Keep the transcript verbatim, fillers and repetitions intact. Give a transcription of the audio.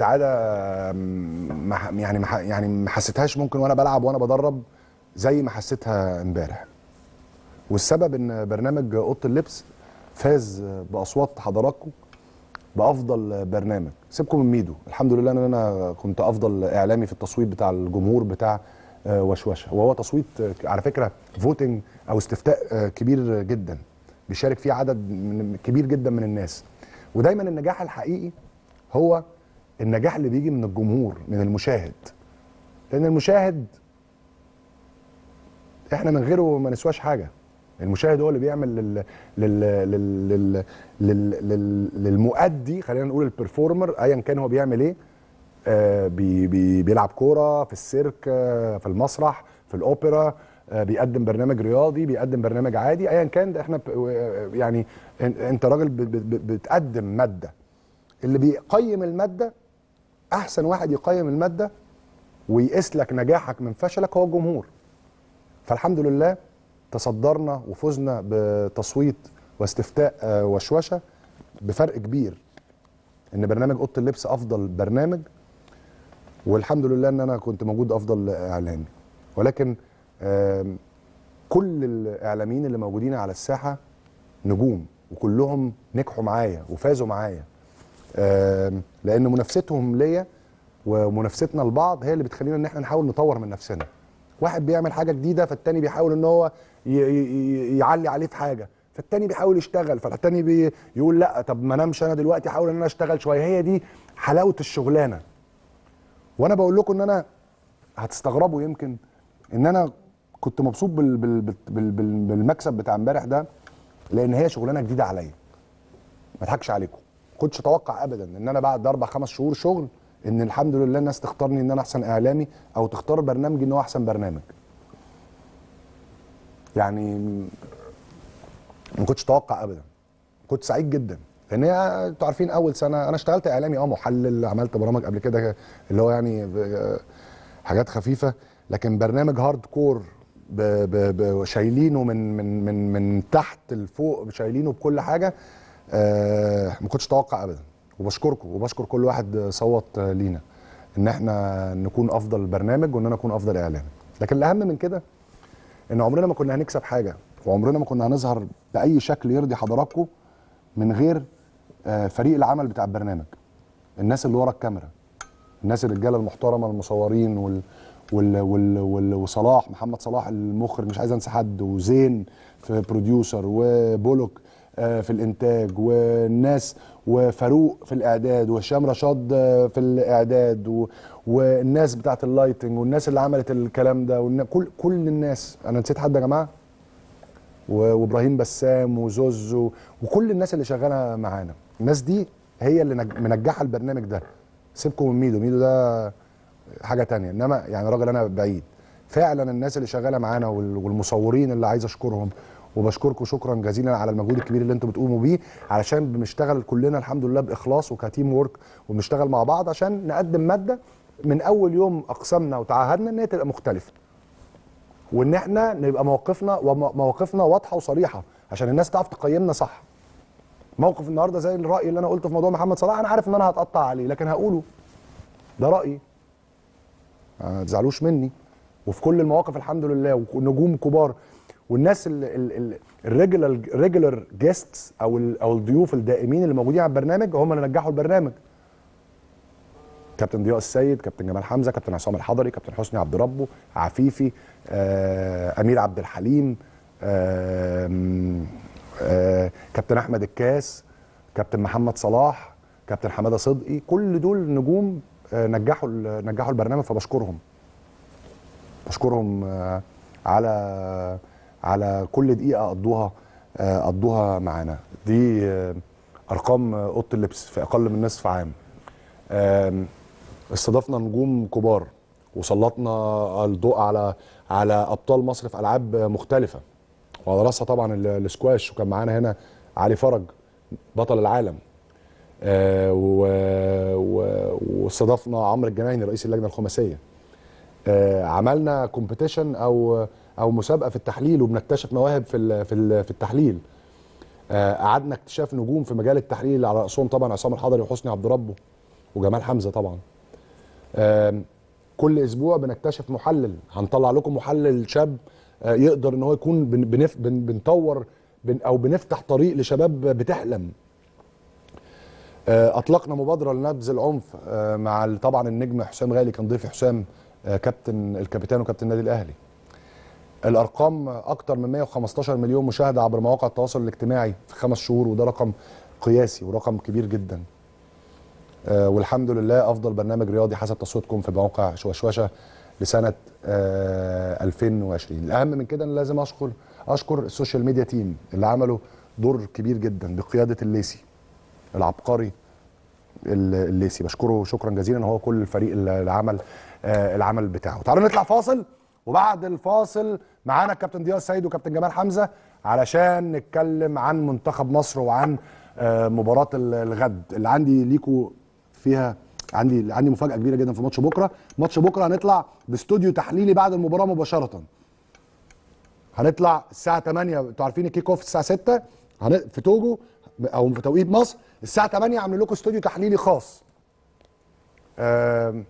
سعاده يعني ما يعني ما حسيتهاش ممكن وانا بلعب وانا بدرب زي ما حسيتها امبارح. والسبب ان برنامج اوضه اللبس فاز باصوات حضراتكم بافضل برنامج. سيبكم من ميدو، الحمد لله ان انا كنت افضل اعلامي في التصويت بتاع الجمهور بتاع وشوشة، وهو تصويت على فكره فوتنج او استفتاء كبير جدا بيشارك فيه عدد كبير جدا من الناس. ودايما النجاح الحقيقي هو النجاح اللي بيجي من الجمهور، من المشاهد، لان المشاهد احنا من غيره ما نسواش حاجه. المشاهد هو اللي بيعمل لل لل لل لل للمؤدي، خلينا نقول البرفورمر ايا كان هو بيعمل ايه، آه بي بي بيلعب كوره في السيرك، آه في المسرح، في الاوبرا، آه بيقدم برنامج رياضي، بيقدم برنامج عادي، ايا كان احنا يعني انت راجل بتقدم ماده. اللي بيقيم الماده، احسن واحد يقيم الماده ويقيس لك نجاحك من فشلك هو الجمهور. فالحمد لله تصدرنا وفزنا بتصويت واستفتاء وشوشه بفرق كبير، ان برنامج اوضه اللبس افضل برنامج، والحمد لله ان انا كنت موجود افضل اعلامي. ولكن كل الاعلاميين اللي موجودين على الساحه نجوم، وكلهم نجحوا معايا وفازوا معايا، لان منافستهم ليا ومنافستنا لبعض هي اللي بتخلينا ان احنا نحاول نطور من نفسنا. واحد بيعمل حاجه جديده فالتاني بيحاول ان هو يعلي عليه في حاجه، فالتاني بيحاول يشتغل، فالتاني بيقول لا طب ما انامش انا دلوقتي احاول ان انا اشتغل شويه. هي دي حلاوه الشغلانه. وانا بقول لكم ان انا هتستغربوا يمكن ان انا كنت مبسوط بال بال بال بال بال بالمكسب بتاع امبارح ده، لان هي شغلانه جديده عليا. ما اضحكش عليكم، ما كنتش اتوقع ابدا ان انا بعد اربع خمس شهور شغل ان الحمد لله الناس تختارني ان انا احسن اعلامي، او تختار برنامجي ان هو احسن برنامج. يعني ما كنتش اتوقع ابدا، كنت سعيد جدا، لان هي انتوا عارفين اول سنه انا اشتغلت اعلامي، اه محلل، عملت برامج قبل كده اللي هو يعني حاجات خفيفه، لكن برنامج هارد كور شايلينه من من من من تحت لفوق، شايلينه بكل حاجه، آه ما كنتش اتوقع ابدا. وبشكركم وبشكر كل واحد صوت لينا ان احنا نكون افضل برنامج وان انا اكون افضل اعلامي. لكن الاهم من كده ان عمرنا ما كنا هنكسب حاجه، وعمرنا ما كنا هنظهر باي شكل يرضي حضراتكم من غير فريق العمل بتاع البرنامج، الناس اللي ورا الكاميرا، الناس الرجاله المحترمه المصورين وال وال وال وال وصلاح، محمد صلاح المخرج، مش عايز انسى حد، وزين في بروديوسر، وبولوك في الانتاج، والناس، وفاروق في الاعداد، وهشام رشاد في الاعداد، و... والناس بتاعه اللايتنج، والناس اللي عملت الكلام ده، والنا... كل كل الناس، انا نسيت حد يا جماعه؟ و... وابراهيم بسام وزوز و... وكل الناس اللي شغاله معانا. الناس دي هي اللي نج... منجحه البرنامج ده. سيبكم من ميدو، ميدو ده حاجه ثانيه، انما يعني راجل انا بعيد فعلا. الناس اللي شغاله معانا وال... والمصورين اللي عايز اشكرهم، وبشكركم شكرا جزيلا على المجهود الكبير اللي انتم بتقوموا بيه، علشان بنشتغل كلنا الحمد لله باخلاص وكتيم وورك، وبنشتغل مع بعض عشان نقدم ماده من اول يوم اقسمنا وتعهدنا ان هي تبقى مختلفه، وان احنا نبقى موقفنا ومواقفنا واضحه وصريحه عشان الناس تعرف تقيمنا صح. موقف النهارده زي الراي اللي انا قلته في موضوع محمد صلاح، انا عارف ان انا هتقطع عليه لكن هقوله، ده رايي ما تزعلوش مني. وفي كل المواقف الحمد لله، ونجوم كبار، والناس الريجولار جيستس او ال او الضيوف الدائمين اللي موجودين على البرنامج هم اللي نجحوا البرنامج. كابتن ضياء السيد، كابتن جمال حمزه، كابتن عصام الحضري، كابتن حسني عبد ربه، عفيفي، آه، امير عبد الحليم، آه، آه، كابتن احمد الكاس، كابتن محمد صلاح، كابتن حماده صدقي، كل دول نجوم آه، نجحوا نجحوا البرنامج. فبشكرهم بشكرهم آه، على على كل دقيقة قضوها قضوها معانا. دي أرقام أوضة اللبس في أقل من نصف عام. استضفنا نجوم كبار، وسلطنا الضوء على على أبطال مصر في ألعاب مختلفة، وعلى رأسها طبعا الاسكواش، وكان معانا هنا علي فرج بطل العالم، واستضفنا عمرو الجنايني رئيس اللجنة الخماسية. عملنا كومبيتيشن أو او مسابقه في التحليل، وبنكتشف مواهب في في التحليل. قعدنا اكتشاف نجوم في مجال التحليل، على راسهم طبعا عصام الحضري وحسني عبد ربه، وجمال حمزة طبعا. كل اسبوع بنكتشف محلل، هنطلع لكم محلل شاب يقدر ان هو يكون بنف... بنطور او بنفتح طريق لشباب بتحلم. اطلقنا مبادره لنبذ العنف مع طبعا النجم حسام غالي، كان ضيف حسام، كابتن الكابتن وكابتن النادي الاهلي. الارقام اكتر من مئة وخمستاشر مليون مشاهده عبر مواقع التواصل الاجتماعي في خمس شهور، وده رقم قياسي ورقم كبير جدا. والحمد لله افضل برنامج رياضي حسب تصويتكم في موقع وشوشة لسنه ألفين وعشرين. الاهم من كده ان لازم اشكر اشكر السوشيال ميديا تيم اللي عملوا دور كبير جدا بقياده الليسي العبقري الليسي، بشكره شكرا جزيلا هو كل الفريق اللي عمل العمل بتاعه. تعالوا نطلع فاصل، وبعد الفاصل معانا الكابتن ضياء السيد وكابتن جمال حمزه علشان نتكلم عن منتخب مصر وعن مباراه الغد اللي عندي ليكوا فيها. عندي عندي مفاجاه كبيره جدا في ماتش بكره. ماتش بكره هنطلع باستوديو تحليلي بعد المباراه مباشره، هنطلع الساعه تمانية، انتوا عارفين الكيك اوف الساعه ستة في توجو او في توقيت مصر، الساعه تمانية عاملين لكم استوديو تحليلي خاص. أه